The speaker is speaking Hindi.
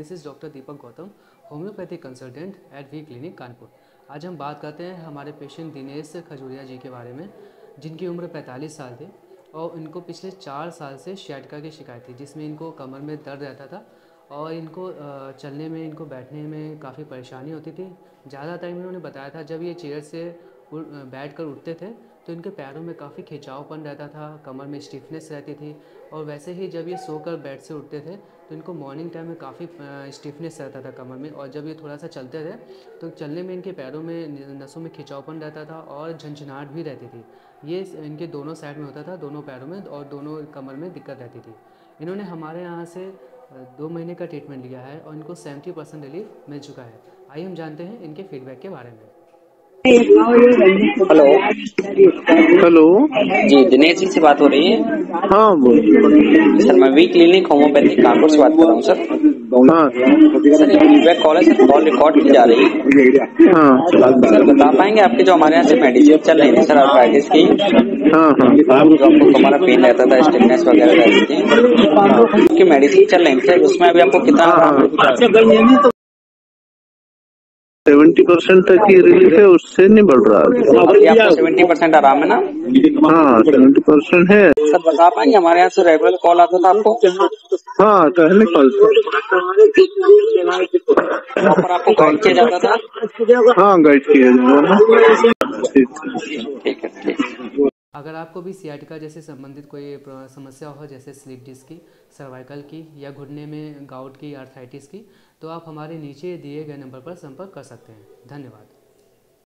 This is doctor Deepak Gautam, homeopathy consultant at V clinic Kanpur. आज हम बात करते हैं हमारे पेशेंट दिनेश खजूरिया जी के बारे में, जिनकी उम्र 45 साल थी और इनको पिछले 4 साल से शियाटका की शिकायत थी, जिसमें इनको कमर में दर्द रहता था और इनको चलने में, इनको बैठने में काफ़ी परेशानी होती थी। ज़्यादा टाइम इन्होंने बताया था जब ये चेयर से बैठकर उठते थे तो इनके पैरों में काफ़ी खिंचावपन रहता था, कमर में स्टिफनेस रहती थी। और वैसे ही जब ये सोकर बेड से उठते थे तो इनको मॉर्निंग टाइम में काफ़ी स्टिफनेस रहता था कमर में, और जब ये थोड़ा सा चलते थे तो चलने में इनके पैरों में, नसों में खिंचावपन रहता था और झंझनाहट भी रहती थी। ये इनके दोनों साइड में होता था, दोनों पैरों में और दोनों कमर में दिक्कत रहती थी। इन्होंने हमारे यहाँ से 2 महीने का ट्रीटमेंट लिया है और इनको 70% रिलीफ मिल चुका है। आइए हम जानते हैं इनके फीडबैक के बारे में। हेलो हेलो जी, दिनेश सिंह से बात हो रही है? हाँ बोलिए सर, मैं वी क्लिनिक होम्योपैथी कानपुर से बात कर रहा हूँ सर। हाँ सर, फीडबैक कॉल है सर, कॉल रिकॉर्ड की जा रही है। हाँ सर, बता पाएंगे आपके जो हमारे यहाँ से मेडिसिन चल रही है सर आर्थराइटिस की? हाँ हाँ, जो हमारा पेन रहता था, स्टिफनेस वगैरह रहती थी, मेडिसिन चल रही सर, उसमें अभी आपको कितना 70% तक की रिलीफ है, उससे नहीं बढ़ रहा है। 70% आराम है ना? हाँ 70% है सर। बता पाएंगे हमारे यहाँ से रेगुलर कॉल आता था आपको? हाँ पहले कॉल पर आपको गाइड किया जाता था। हाँ गाइड किया जाता। ठीक है ठीक। अगर आपको भी सियाटिका जैसे संबंधित कोई समस्या हो, जैसे स्लिप डिस्क की, सर्वाइकल की या घुटने में गाउट की, आर्थराइटिस की, तो आप हमारे नीचे दिए गए नंबर पर संपर्क कर सकते हैं। धन्यवाद।